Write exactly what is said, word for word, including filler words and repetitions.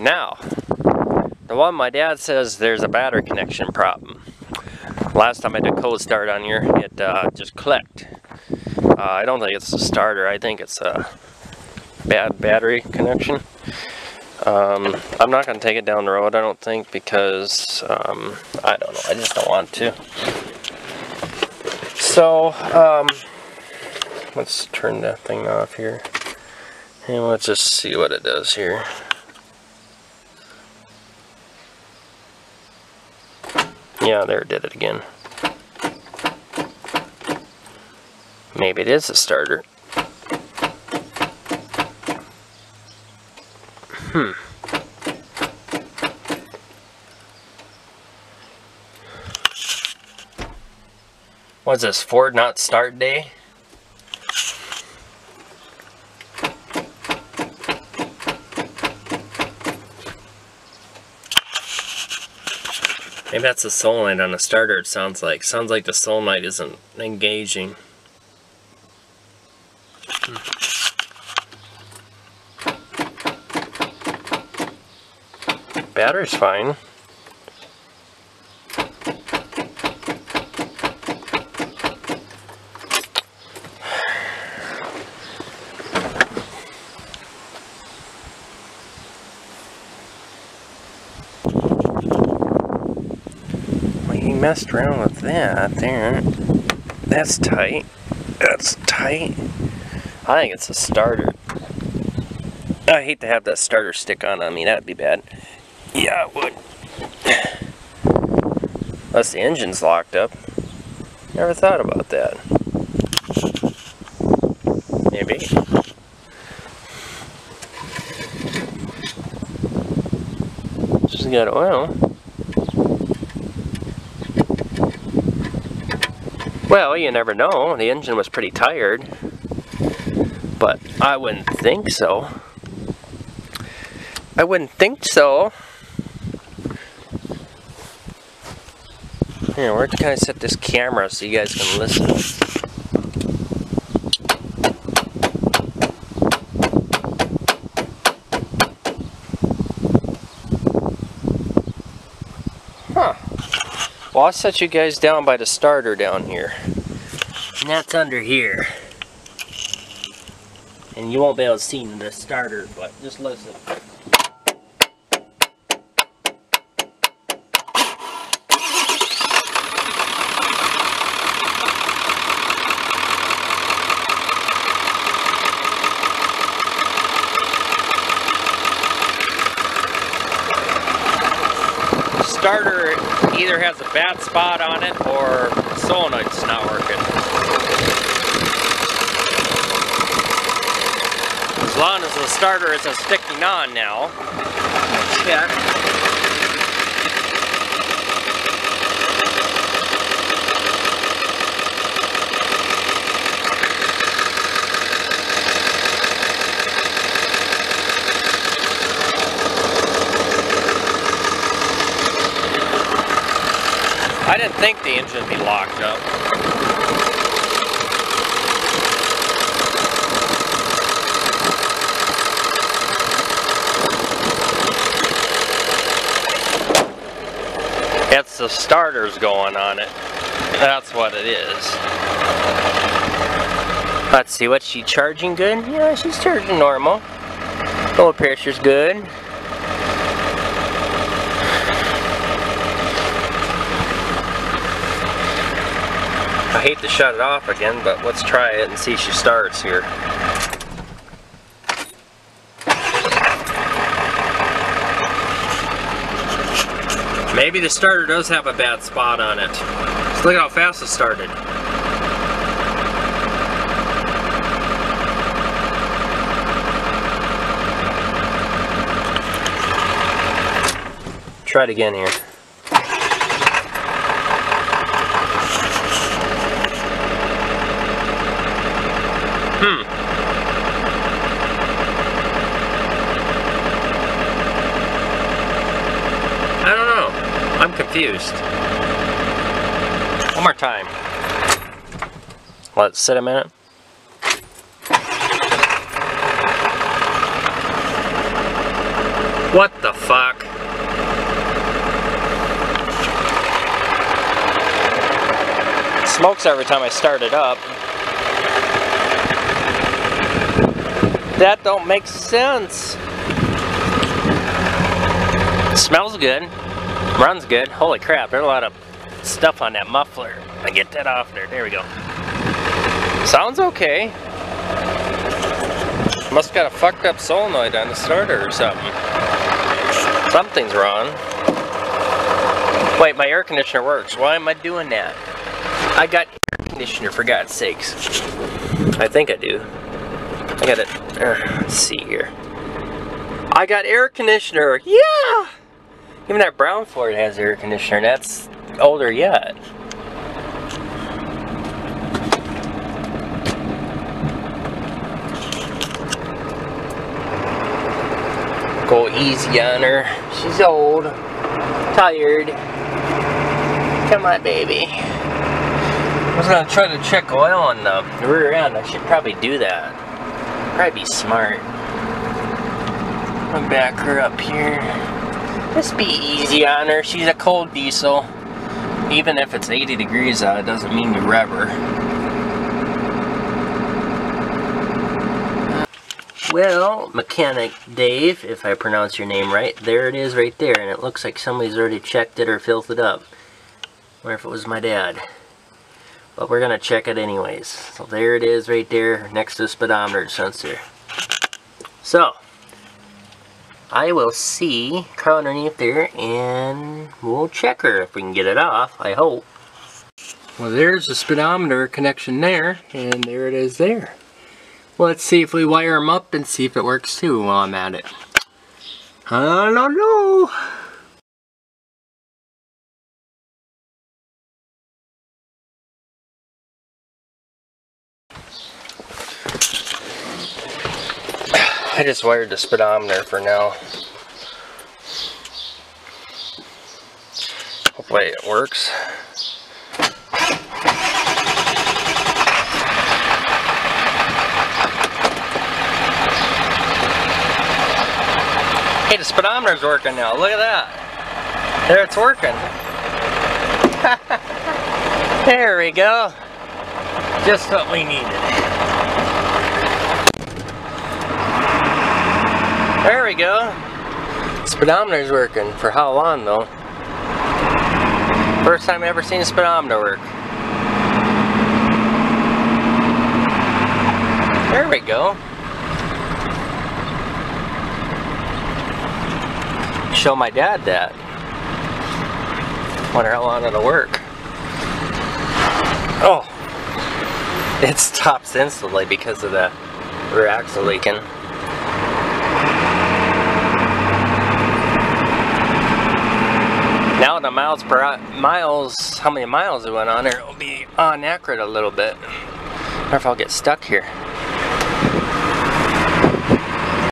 Now, the one my dad says there's a battery connection problem. Last time I did cold start on here, it uh, just clicked. Uh, I don't think it's the starter. I think it's a bad battery connection. Um, I'm not going to take it down the road, I don't think, because um, I don't know. I just don't want to. So, um, let's turn that thing off here. And let's just see what it does here. Yeah, there it did it again. Maybe it is a starter. Hmm. What's this, Ford not start day? Maybe that's a solenoid on a starter, it sounds like. Sounds like the solenoid isn't engaging. Hmm. Battery's fine. Messed around with that there. That's tight. That's tight. I think it's a starter. I hate to have that starter stick on on me. That'd be bad. Yeah, it would. Unless the engine's locked up. Never thought about that. Maybe. She's got oil. Well, you never know. The engine was pretty tired, but I wouldn't think so. I wouldn't think so. Yeah, where can I set this camera so you guys can listen? Huh. Well, I'll set you guys down by the starter down here. And that's under here. And you won't be able to see the starter, but just listen. Starter either has a bad spot on it or the solenoid's not working. As long as the starter isn't sticking on now. Yeah. I didn't think the engine would be locked up. It's the starters going on it. That's what it is. Let's see, what's she charging good? Yeah, she's charging normal. Oil pressure's good. I hate to shut it off again, but let's try it and see if she starts here. Maybe the starter does have a bad spot on it. Just look at how fast it started. Try it again here. Confused. One more time. Let's sit a minute. What the fuck? It smokes every time I start it up. That don't make sense. It smells good. Runs good. Holy crap, there's a lot of stuff on that muffler. I get that off there. There we go. Sounds okay. Must got a fucked up solenoid on the starter or something. Something's wrong. Wait, my air conditioner works. Why am I doing that? I got air conditioner, for God's sakes. I think I do. I got it. Uh, let's see here. I got air conditioner. Yeah! Even that brown Ford has air conditioner. That's older yet. Go easy on her. She's old. Tired. Come on, baby. I was gonna try to check oil on the rear end. I should probably do that. Probably be smart. I'm gonna back her up here. Just be easy on her. She's a cold diesel. Even if it's eighty degrees out, it doesn't mean you rev her. Well, mechanic Dave, if I pronounce your name right, there it is right there, and it looks like somebody's already checked it or filled it up. I wonder if it was my dad. But we're gonna check it anyways. So there it is right there next to the speedometer sensor. So I will see Carl underneath there and we'll check her if we can get it off, I hope. Well, there's the speedometer connection there, and there it is there. Let's see if we wire them up and see if it works too while I'm at it. I don't know. I just wired the speedometer for now. Hopefully it works. Hey, the speedometer's working now. Look at that. There, it's working. There we go. Just what we needed. There we go. Speedometer's working. For how long though? First time I've ever seen a speedometer work. There we go. Show my dad that. Wonder how long it'll work. Oh! It stops instantly because of the rear axle leaking. Now the miles per hour, miles, how many miles it went on there, it'll be on accurate a little bit. I wonder if I'll get stuck here.